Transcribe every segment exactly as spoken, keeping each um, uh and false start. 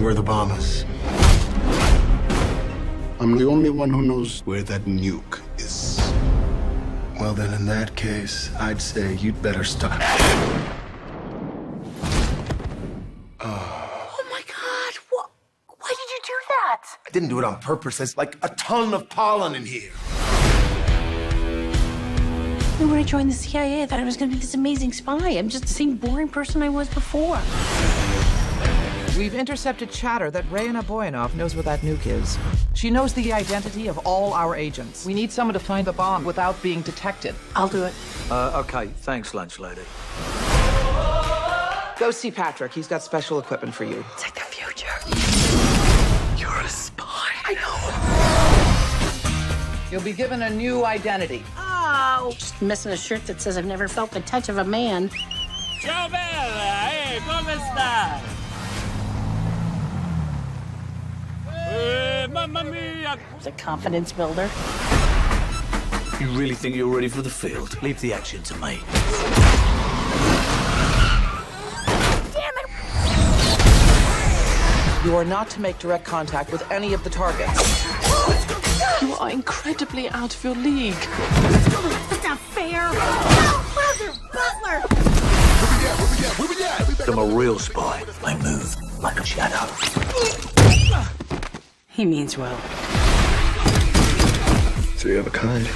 knowing where the bomb is. I'm the only one who knows where that nuke is. Well, then, in that case, I'd say you'd better stop. I didn't do it on purpose. There's like a ton of pollen in here. When I joined the C I A, I thought I was going to be this amazing spy. I'm just the same boring person I was before. We've intercepted chatter that Rayna Boyanov knows where that nuke is. She knows the identity of all our agents. We need someone to find the bomb without being detected. I'll do it. Uh, okay, thanks, lunch lady. Go see Patrick. He's got special equipment for you. It's like the future. You're a spy. I know. You'll be given a new identity. Oh. Just missing a shirt that says I've never felt the touch of a man. Ciao bella, hey, come sta? Hey, mamma mia. It's a confidence builder. You really think you're ready for the field? Leave the action to me. You are not to make direct contact with any of the targets. You are incredibly out of your league. That's not fair. Butler, Butler. I'm a real spy. I move like a shadow. He means well. Three of a kind.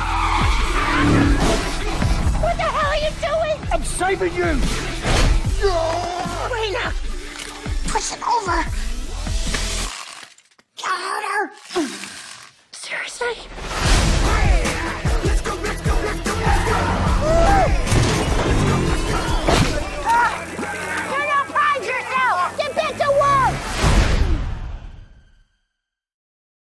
What the hell are you doing? I'm saving you. Rayna, push it over. Seriously?